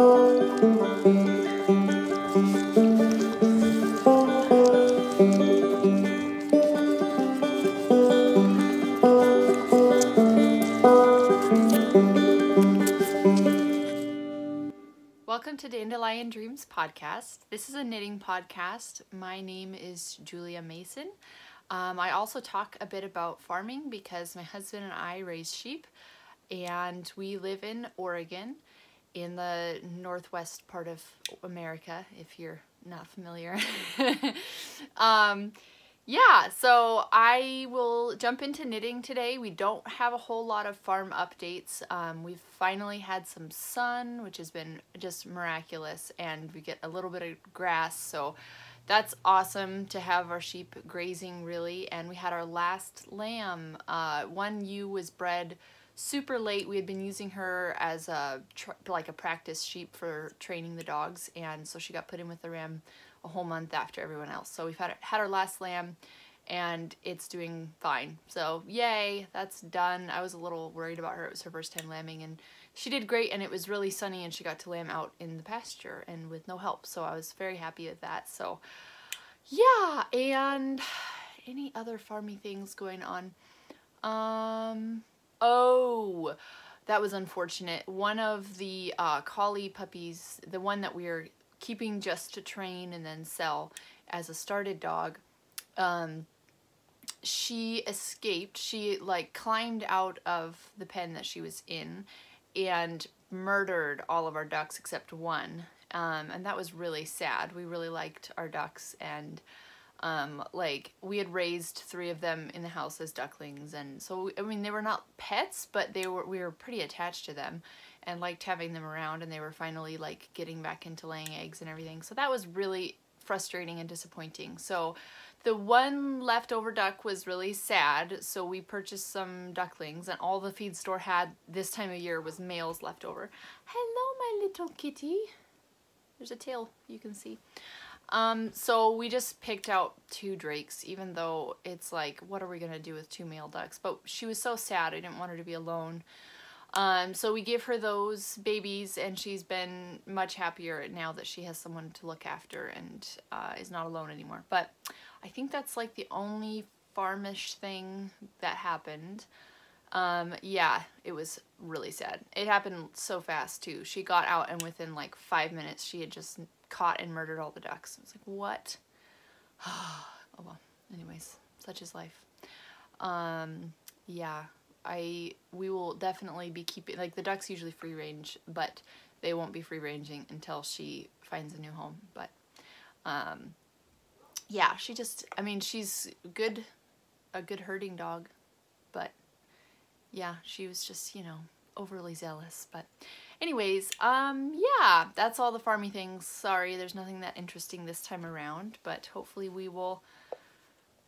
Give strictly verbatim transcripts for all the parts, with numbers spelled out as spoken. Welcome to Dandelion Dreams Podcast. This is a knitting podcast. My name is Julia Mason. Um, I also talk a bit about farming because my husband and I raise sheep and we live in Oregon in the northwest part of America, if you're not familiar. um, yeah, so I will jump into knitting today. We don't have a whole lot of farm updates. Um, we've finally had some sun, which has been just miraculous, and we get a little bit of grass, so that's awesome to have our sheep grazing, really. And we had our last lamb. Uh, one ewe was bred super late. We had been using her as a tr like a practice sheep for training the dogs, and so she got put in with the ram a whole month after everyone else. So we've had, had our last lamb, and it's doing fine. So yay, that's done. I was a little worried about her. It was her first time lambing, and she did great, and it was really sunny, and she got to lamb out in the pasture and with no help, so I was very happy with that. So yeah, and any other farmy things going on? Um, oh, that was unfortunate. One of the uh, collie puppies, the one that we were keeping just to train and then sell as a started dog, um, she escaped. She like climbed out of the pen that she was in and murdered all of our ducks except one, um, and that was really sad. We really liked our ducks, and um, like we had raised three of them in the house as ducklings, and so I mean they were not pets, but they were we were pretty attached to them and liked having them around, and they were finally like getting back into laying eggs and everything, so that was really frustrating and disappointing. So the one leftover duck was really sad, so we purchased some ducklings, and all the feed store had this time of year was males left over. Hello, my little kitty. There's a tail you can see. Um, so we just picked out two drakes, even though it's like, what are we gonna do with two male ducks? But she was so sad, I didn't want her to be alone. Um, so we gave her those babies, and she's been much happier now that she has someone to look after and uh, is not alone anymore. But I think that's like the only farmish thing that happened. Um, yeah, it was really sad. It happened so fast too. She got out, and within like five minutes she had just caught and murdered all the ducks. I was like, what? Oh well, anyways, such is life. Um, yeah. I we will definitely be keeping, like the ducks usually free range, but they won't be free ranging until she finds a new home. But um yeah, she just, I mean, she's good, a good herding dog, but yeah, she was just, you know, overly zealous. But anyways, um yeah, that's all the farmy things. Sorry, there's nothing that interesting this time around, but hopefully we will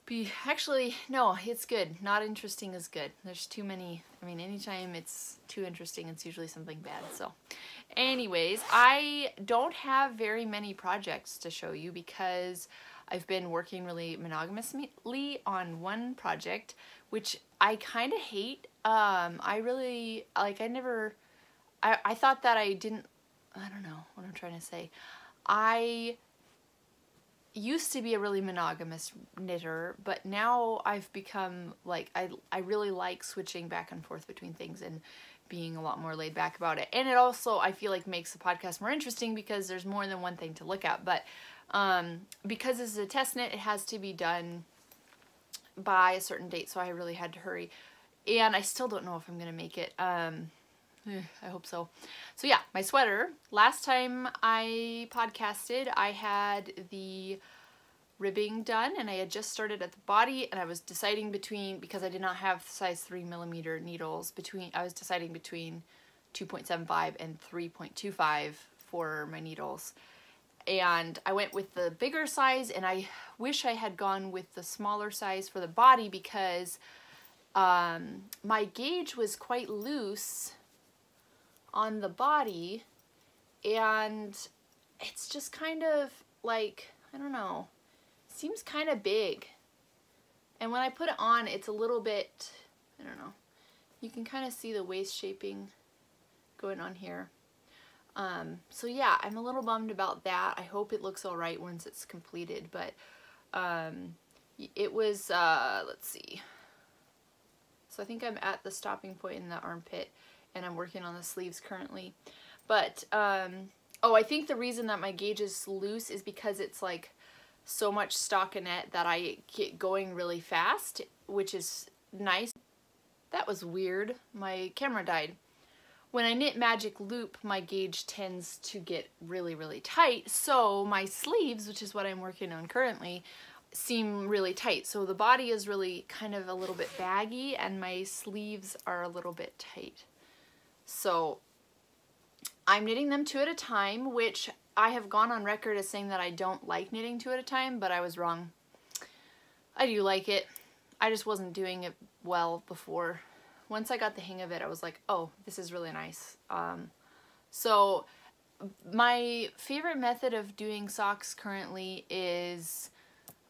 be, actually, no, it's good. Not interesting is good. There's too many. I mean, anytime it's too interesting, it's usually something bad. So anyways, I don't have very many projects to show you because I've been working really monogamously on one project, which I kind of hate. Um, I really, like, I never, I, I thought that I didn't, I don't know what I'm trying to say. I used to be a really monogamous knitter, but now I've become like, I, I really like switching back and forth between things and being a lot more laid back about it. And it also, I feel like, makes the podcast more interesting because there's more than one thing to look at. But um, because this is a test knit, it has to be done by a certain date, so I really had to hurry. And I still don't know if I'm gonna make it. Um, I hope so. So yeah, my sweater. Last time I podcasted, I had the ribbing done, and I had just started at the body, and I was deciding between, because I did not have size three millimeter needles, between I was deciding between two point seven five and three point two five for my needles. And I went with the bigger size, and I wish I had gone with the smaller size for the body because um, my gauge was quite loose on the body, and it's just kind of like, I don't know, seems kind of big. And when I put it on, it's a little bit, I don't know, you can kind of see the waist shaping going on here. Um, so yeah, I'm a little bummed about that. I hope it looks all right once it's completed, but um, it was, uh, let's see. So I think I'm at the stopping point in the armpit, and I'm working on the sleeves currently. But, um, oh, I think the reason that my gauge is loose is because it's like so much stockinette that I get going really fast, which is nice. That was weird. My camera died. When I knit magic loop, my gauge tends to get really, really tight, so my sleeves, which is what I'm working on currently, seem really tight. So the body is really kind of a little bit baggy, and my sleeves are a little bit tight. So I'm knitting them two at a time, which I have gone on record as saying that I don't like knitting two at a time, but I was wrong. I do like it. I just wasn't doing it well before. Once I got the hang of it, I was like, oh, this is really nice. Um, so my favorite method of doing socks currently is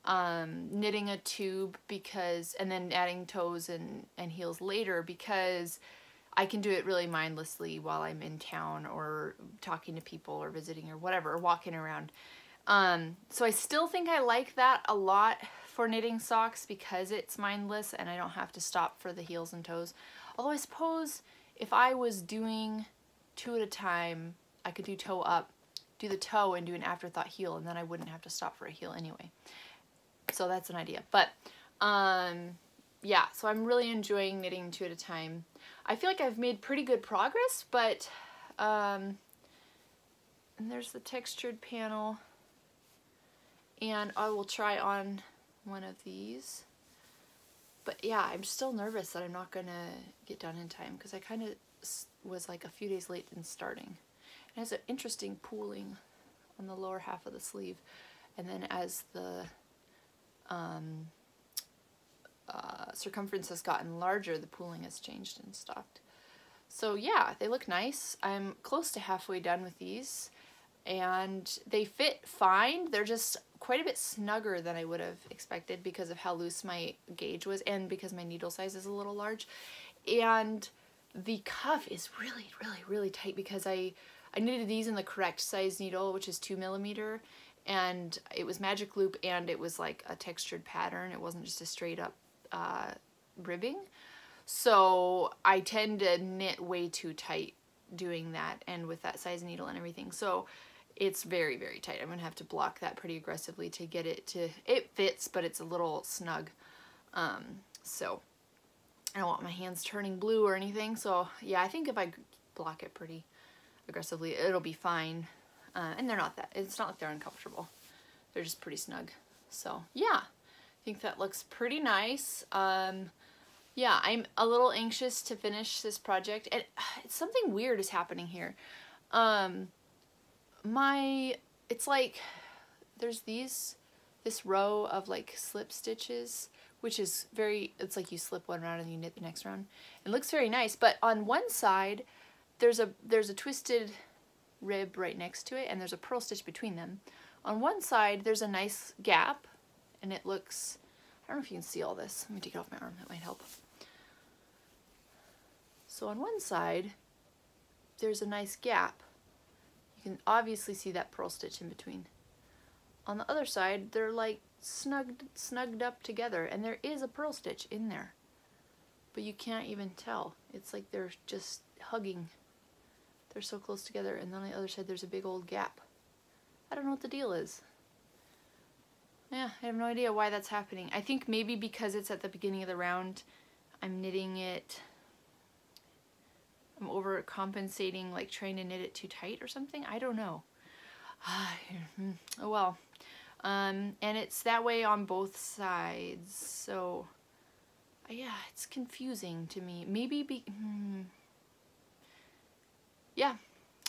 um, knitting a tube, because, and then adding toes and, and heels later, because I can do it really mindlessly while I'm in town or talking to people or visiting or whatever, or walking around. Um, so I still think I like that a lot for knitting socks, because it's mindless and I don't have to stop for the heels and toes. Although I suppose if I was doing two at a time, I could do toe up, do the toe and do an afterthought heel, and then I wouldn't have to stop for a heel anyway. So that's an idea. But um, yeah, so I'm really enjoying knitting two at a time. I feel like I've made pretty good progress, but um, and there's the textured panel. And I will try on one of these. But yeah, I'm still nervous that I'm not gonna get done in time, because I kind of was like a few days late in starting. It has an interesting pooling on the lower half of the sleeve. And then as the um, uh, circumference has gotten larger, the pooling has changed and stopped. So yeah, they look nice. I'm close to halfway done with these, and they fit fine. They're just quite a bit snugger than I would have expected because of how loose my gauge was, and because my needle size is a little large. And the cuff is really, really, really tight, because I, I knitted these in the correct size needle, which is two millimeter, and it was magic loop, and it was like a textured pattern. It wasn't just a straight up uh, ribbing. So I tend to knit way too tight doing that, and with that size needle and everything. So it's very, very tight. I'm gonna have to block that pretty aggressively to get it to, it fits, but it's a little snug. Um, so I don't want my hands turning blue or anything. So yeah, I think if I block it pretty aggressively, it'll be fine. Uh, and they're not that, it's not like they're uncomfortable. They're just pretty snug. So yeah, I think that looks pretty nice. Um, yeah, I'm a little anxious to finish this project. And something weird is happening here. Um, my it's like there's these this row of like slip stitches, which is very, it's like you slip one round and you knit the next round. It looks very nice, but on one side there's a there's a twisted rib right next to it, and there's a purl stitch between them. On one side there's a nice gap, and it looks, I don't know if you can see all this. Let me take it off my arm, that might help. So on one side there's a nice gap. You can obviously see that purl stitch in between. On the other side, they're like snugged, snugged up together, and there is a purl stitch in there, but you can't even tell. It's like they're just hugging. They're so close together, and then on the other side, there's a big old gap. I don't know what the deal is. Yeah, I have no idea why that's happening. I think maybe because it's at the beginning of the round, I'm knitting it, I'm overcompensating, like trying to knit it too tight or something. I don't know. Oh well. Um, and it's that way on both sides. So yeah, it's confusing to me. Maybe be, hmm. yeah,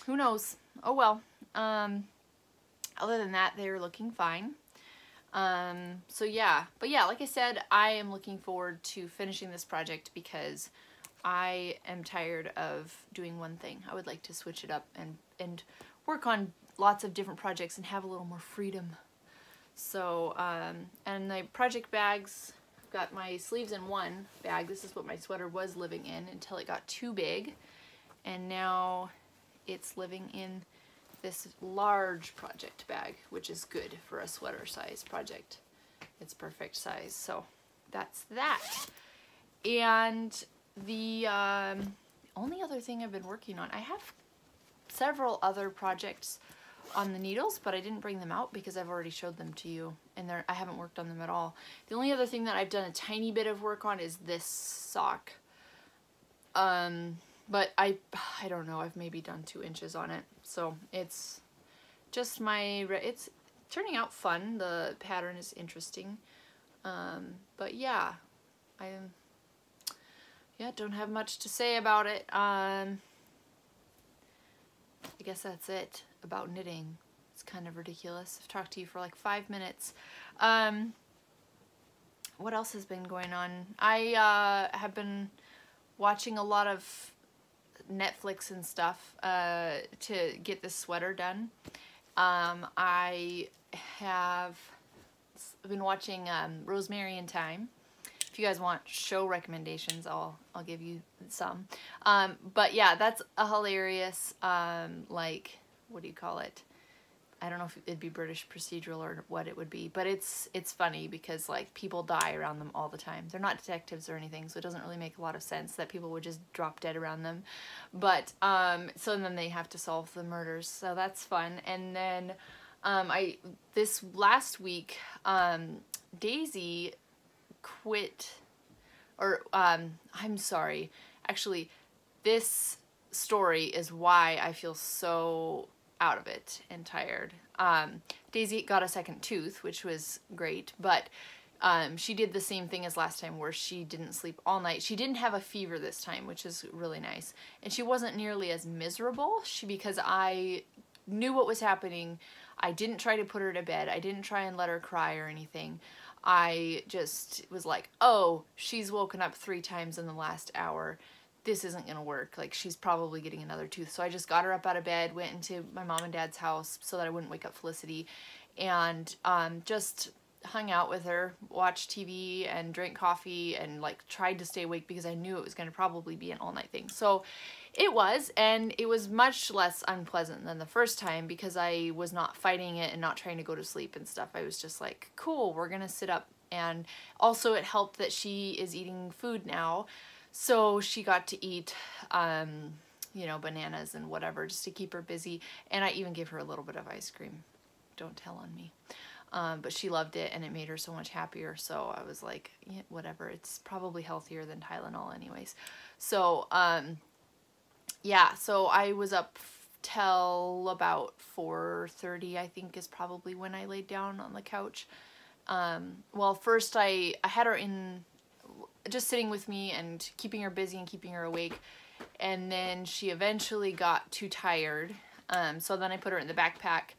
who knows? Oh well. Um, other than that, they're looking fine. Um, so yeah, but yeah, like I said, I am looking forward to finishing this project, because I am tired of doing one thing. I would like to switch it up and, and work on lots of different projects and have a little more freedom. So, um, and my project bags, I've got my sleeves in one bag. This is what my sweater was living in until it got too big. And now it's living in this large project bag, which is good for a sweater size project. It's perfect size. So that's that. And the um, only other thing I've been working on, I have several other projects on the needles, but I didn't bring them out because I've already showed them to you, and they're, I haven't worked on them at all. The only other thing that I've done a tiny bit of work on is this sock. Um, but I, I don't know, I've maybe done two inches on it. So it's just my, re it's turning out fun. The pattern is interesting. Um, but yeah, I yeah, don't have much to say about it. Um, I guess that's it about knitting. It's kind of ridiculous. I've talked to you for like five minutes. Um, what else has been going on? I, uh, have been watching a lot of Netflix and stuff uh, to get this sweater done. Um, I have been watching um, Rosemary and Thyme. If you guys want show recommendations, I'll I'll give you some. Um, but yeah, that's a hilarious um, like, what do you call it? I don't know if it'd be British procedural or what it would be, but it's it's funny because like people die around them all the time. They're not detectives or anything, so it doesn't really make a lot of sense that people would just drop dead around them. But um, so then they have to solve the murders, so that's fun. And then um, I this last week um, Daisy quit, or um, I'm sorry, actually this story is why I feel so out of it and tired. Um, Daisy got a second tooth, which was great, but um, she did the same thing as last time where she didn't sleep all night. She didn't have a fever this time, which is really nice. And she wasn't nearly as miserable she, because I knew what was happening. I didn't try to put her to bed. I didn't try and let her cry or anything. I just was like, oh, she's woken up three times in the last hour. This isn't gonna work. Like, she's probably getting another tooth. So I just got her up out of bed, went into my mom and dad's house so that I wouldn't wake up Felicity, and um, just hung out with her, watched T V and drank coffee, and like tried to stay awake because I knew it was gonna probably be an all night thing. So it was, and it was much less unpleasant than the first time because I was not fighting it and not trying to go to sleep and stuff. I was just like, cool, we're gonna sit up. And also it helped that she is eating food now. So she got to eat, um, you know, bananas and whatever just to keep her busy. And I even gave her a little bit of ice cream. Don't tell on me. Um, but she loved it, and it made her so much happier. So I was like, yeah, whatever. It's probably healthier than Tylenol anyways. So, um, yeah, so I was up till about four thirty, I think, is probably when I laid down on the couch. Um, well, first I, I had her in... just sitting with me and keeping her busy and keeping her awake, and then she eventually got too tired, um, so then I put her in the backpack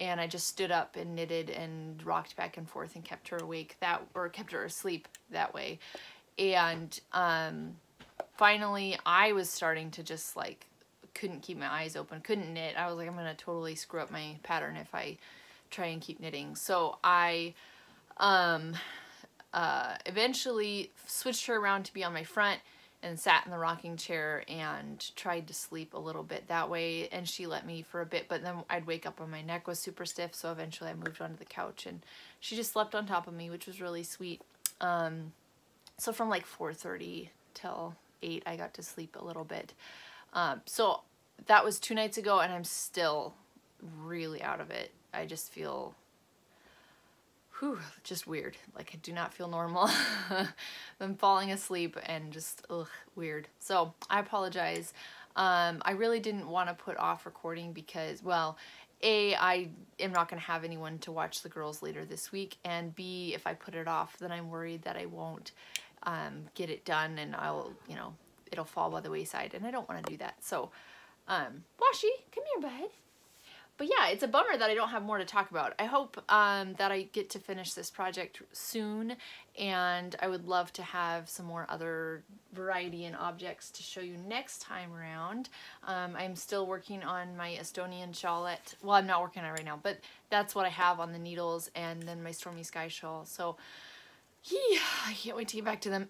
and I just stood up and knitted and rocked back and forth and kept her awake that or kept her asleep that way. And um, finally I was starting to just like couldn't keep my eyes open, couldn't knit. I was like, I'm gonna totally screw up my pattern if I try and keep knitting. So I um Uh, eventually switched her around to be on my front and sat in the rocking chair and tried to sleep a little bit that way, and she let me for a bit, but then I'd wake up and my neck was super stiff, so eventually I moved onto the couch and she just slept on top of me, which was really sweet. Um, so from like four thirty till eight I got to sleep a little bit. Um, so that was two nights ago, and I'm still really out of it. I just feel whew, just weird. Like, I do not feel normal. I'm falling asleep and just ugh, weird. So I apologize. Um, I really didn't want to put off recording because, well, A, I am not going to have anyone to watch the girls later this week, and B, if I put it off, then I'm worried that I won't um, get it done, and I'll, you know, it'll fall by the wayside, and I don't want to do that. So, um, Washi, come here, bud. But yeah, it's a bummer that I don't have more to talk about. I hope um, that I get to finish this project soon, and I would love to have some more other variety and objects to show you next time around. Um, I'm still working on my Estonian shawlet. Well, I'm not working on it right now, but that's what I have on the needles, and then my Stormy Sky shawl. So Yeah, I can't wait to get back to them.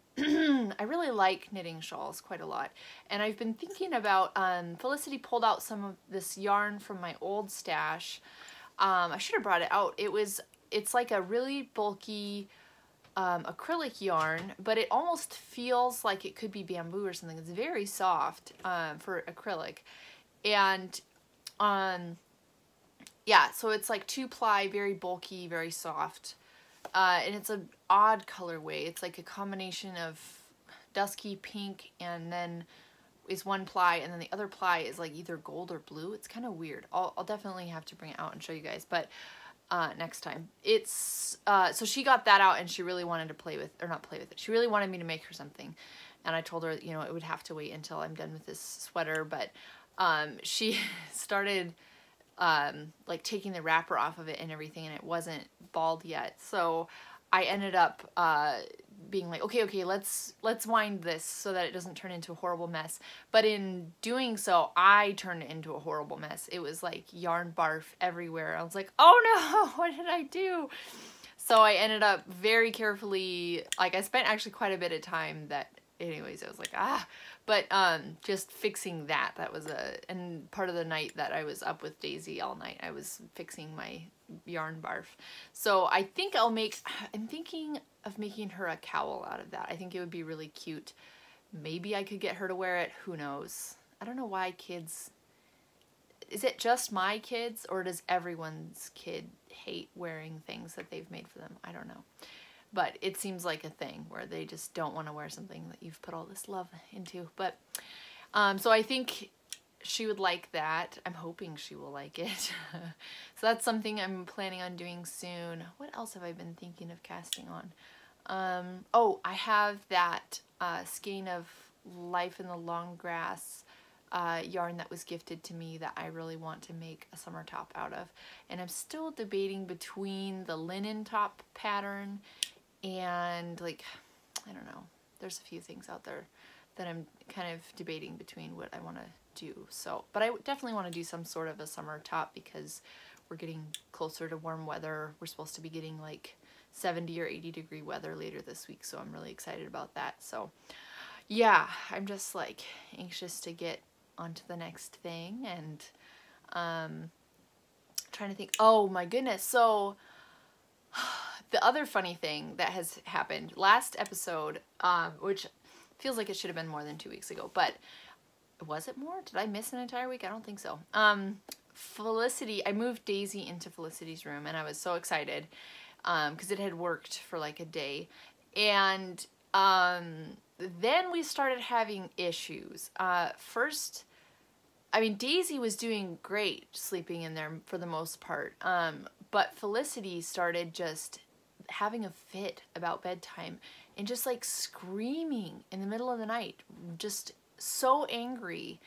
I really like knitting shawls quite a lot, and I've been thinking about, um, Felicity pulled out some of this yarn from my old stash. Um, I should have brought it out. It was, it's like a really bulky um, acrylic yarn, but it almost feels like it could be bamboo or something. It's very soft um, for acrylic, and um, yeah, so it's like two ply, very bulky, very soft. Uh, and it's an odd colorway. It's like a combination of dusky pink, and then is one ply, and then the other ply is like either gold or blue. It's kind of weird. I'll, I'll definitely have to bring it out and show you guys, but uh, next time. It's uh, so she got that out, and she really wanted to play with, or not play with it. She really wanted me to make her something, and I told her, you know, it would have to wait until I'm done with this sweater. But um, she started. Um, like taking the wrapper off of it and everything, and it wasn't balled yet. So I ended up uh, being like, okay, okay, let's let's wind this so that it doesn't turn into a horrible mess. But in doing so, I turned it into a horrible mess. It was like yarn barf everywhere. I was like, oh no, what did I do? So I ended up very carefully, like I spent actually quite a bit of time that, anyways, I was like, ah, but um, just fixing that, that was a, and part of the night that I was up with Daisy all night, I was fixing my yarn barf. So I think I'll make, I'm thinking of making her a cowl out of that. I think it would be really cute. Maybe I could get her to wear it. Who knows? I don't know why kids, is it just my kids, or does everyone's kid hate wearing things that they've made for them? I don't know. But it seems like a thing where they just don't want to wear something that you've put all this love into. But, um, so I think she would like that. I'm hoping she will like it. So that's something I'm planning on doing soon. What else have I been thinking of casting on? Um, oh, I have that uh, skein of Life in the Long Grass uh, yarn that was gifted to me that I really want to make a summer top out of. And I'm still debating between the linen top pattern and like, I don't know, there's a few things out there that I'm kind of debating between what I want to do. So, but I definitely want to do some sort of a summer top because we're getting closer to warm weather. We're supposed to be getting like seventy or eighty degree weather later this week. So I'm really excited about that. So yeah, I'm just like anxious to get onto the next thing, and um, trying to think, oh my goodness. So the other funny thing that has happened last episode, um, which feels like it should have been more than two weeks ago, but was it more? Did I miss an entire week? I don't think so. Um, Felicity, I moved Daisy into Felicity's room, and I was so excited um, because it had worked for like a day. And um, then we started having issues. Uh, first, I mean, Daisy was doing great sleeping in there for the most part, um, but Felicity started just having a fit about bedtime and just like screaming in the middle of the night, just so angry.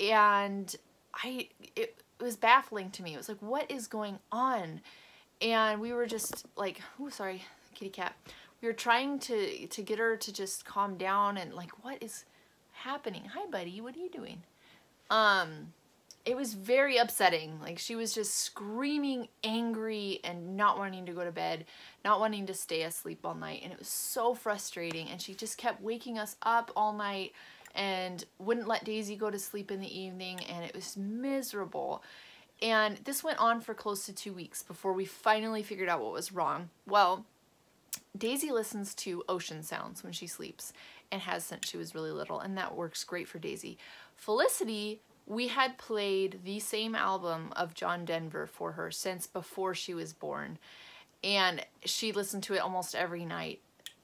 And I, it, it was baffling to me. It was like, what is going on? And we were just like, oh, sorry, kitty cat. We were trying to, to get her to just calm down and like, what is happening? Hi buddy, what are you doing? Um, it was very upsetting. Like she was just screaming, angry, and not wanting to go to bed, not wanting to stay asleep all night. And it was so frustrating. And she just kept waking us up all night and wouldn't let Daisy go to sleep in the evening. And it was miserable. And this went on for close to two weeks before we finally figured out what was wrong. Well, Daisy listens to ocean sounds when she sleeps and has since she was really little. And that works great for Daisy. Felicity, we had played the same album of John Denver for her since before she was born, and she listened to it almost every night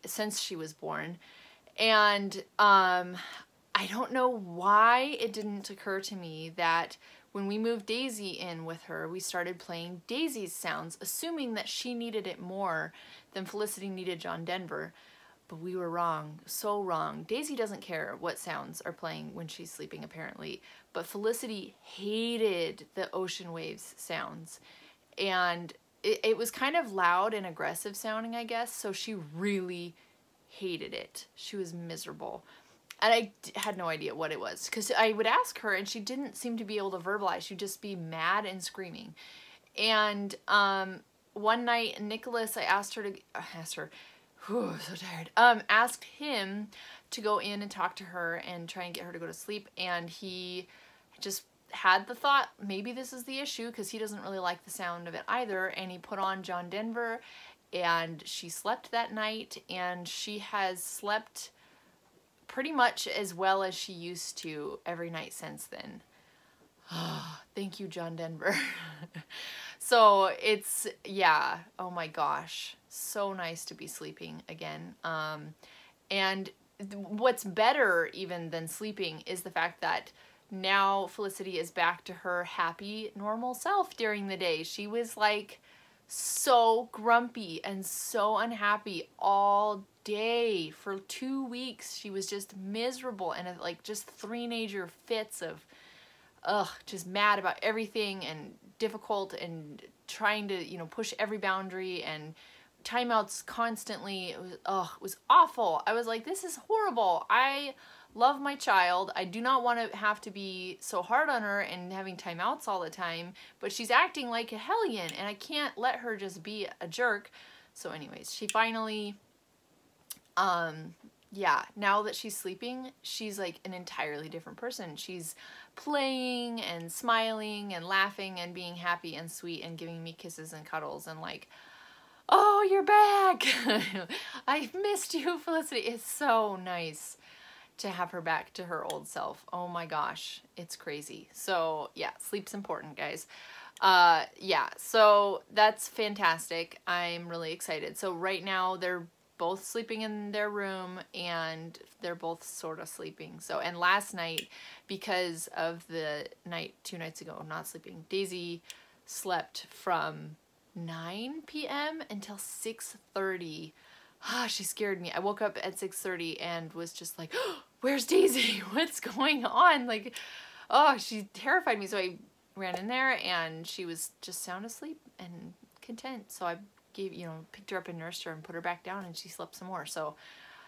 since she was born. And um, I don't know why it didn't occur to me that when we moved Daisy in with her, we started playing Daisy's sounds, assuming that she needed it more than Felicity needed John Denver. But we were wrong, so wrong. Daisy doesn't care what sounds are playing when she's sleeping apparently, but Felicity hated the ocean waves sounds. And it, it was kind of loud and aggressive sounding, I guess, so she really hated it. She was miserable. And I had no idea what it was, because I would ask her and she didn't seem to be able to verbalize. She'd just be mad and screaming. And um, one night, Nicholas, I asked her to, I asked her, whew, so tired, um, asked him to go in and talk to her and try and get her to go to sleep. And he just had the thought, maybe this is the issue, because he doesn't really like the sound of it either. And he put on John Denver and she slept that night, and she has slept pretty much as well as she used to every night since then. Oh, thank you, John Denver. So it's, yeah, oh my gosh, so nice to be sleeping again. Um, and what's better even than sleeping is the fact that now Felicity is back to her happy, normal self during the day. She was like so grumpy and so unhappy all day. For two weeks, she was just miserable and like just three-nager fits of, ugh, just mad about everything and difficult and trying to, you know, push every boundary and timeouts constantly. It was, ugh, it was awful. I was like, this is horrible. I love my child. I do not want to have to be so hard on her and having timeouts all the time, but she's acting like a hellion and I can't let her just be a jerk. So anyways, she finally, um, yeah, now that she's sleeping, she's like an entirely different person. She's playing and smiling and laughing and being happy and sweet and giving me kisses and cuddles and like, oh, you're back. I missed you, Felicity. It's so nice to have her back to her old self. Oh my gosh, it's crazy. So yeah, sleep's important, guys. Uh, yeah, so that's fantastic. I'm really excited. So right now they're both sleeping in their room and they're both sort of sleeping. So, and last night, because of the night, two nights ago, not sleeping, Daisy slept from nine p m until six thirty. Ah, she scared me. I woke up at six thirty and was just like, oh, where's Daisy? What's going on? Like, oh, she terrified me. So I ran in there and she was just sound asleep and content. So I gave, you know, picked her up and nursed her and put her back down and she slept some more. So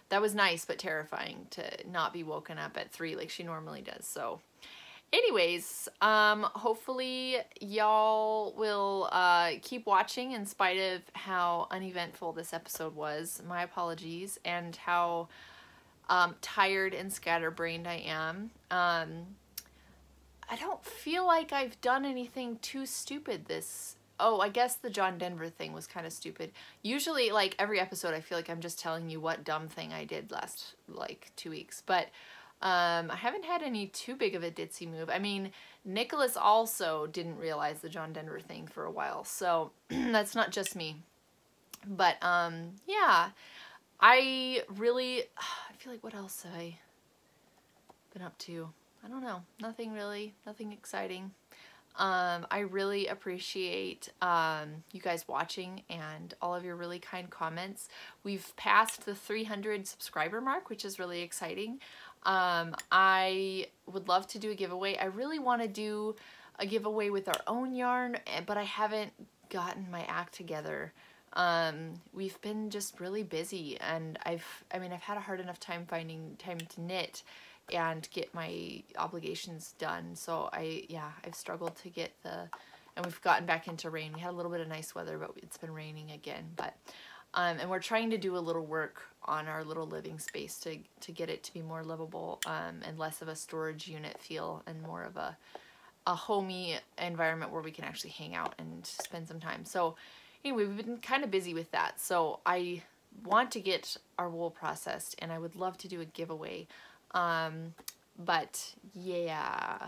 that was nice, but terrifying to not be woken up at three like she normally does. So anyways, um, hopefully y'all will uh, keep watching in spite of how uneventful this episode was. My apologies, and how um, tired and scatterbrained I am. Um, I don't feel like I've done anything too stupid this. Oh, I guess the John Denver thing was kind of stupid. Usually, like every episode, I feel like I'm just telling you what dumb thing I did last like two weeks, but. Um, I haven't had any too big of a ditzy move. I mean, Nicholas also didn't realize the John Denver thing for a while, so that's not just me. But, um, yeah, I really, I feel like, what else have I been up to? I don't know. Nothing really, nothing exciting. Um, I really appreciate, um, you guys watching and all of your really kind comments. We've passed the three hundred subscriber mark, which is really exciting. Um, I would love to do a giveaway. I really want to do a giveaway with our own yarn, but I haven't gotten my act together. Um, we've been just really busy and I've, I mean, I've had a hard enough time finding time to knit and get my obligations done. So I, yeah, I've struggled to get the, and we've gotten back into rain. We had a little bit of nice weather, but it's been raining again, but, um, and we're trying to do a little work on our little living space to, to get it to be more livable, um, and less of a storage unit feel and more of a, a homey environment where we can actually hang out and spend some time. So anyway, we've been kind of busy with that. So I want to get our wool processed and I would love to do a giveaway. Um, but yeah,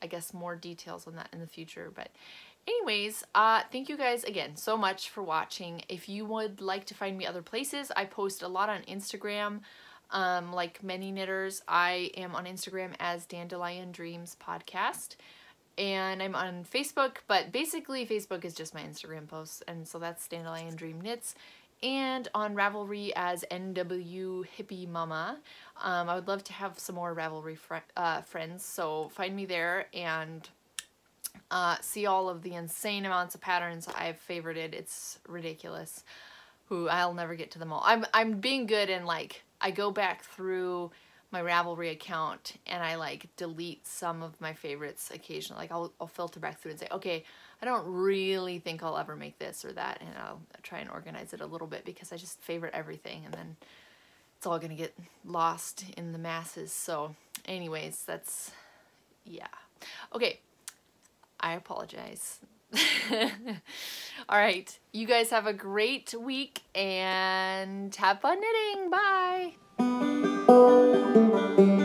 I guess more details on that in the future. But anyways, uh, thank you guys again so much for watching. If you would like to find me other places, I post a lot on Instagram. Um, like many knitters, I am on Instagram as Dandelion Dreams Podcast, and I'm on Facebook, but basically Facebook is just my Instagram posts. And so that's Dandelion Dream Knits. And on Ravelry as N W Hippie Mama. Um, I would love to have some more Ravelry fr uh, friends, so find me there and uh, see all of the insane amounts of patterns I've favorited. It's ridiculous. Who I'll never get to them all. I'm, I'm being good and like I go back through my Ravelry account and I like delete some of my favorites occasionally. Like I'll, I'll filter back through and say, okay, I don't really think I'll ever make this or that, and I'll try and organize it a little bit because I just favorite everything and then it's all gonna get lost in the masses. So anyways, that's, yeah. Okay, I apologize. All right, you guys have a great week and have fun knitting. Bye.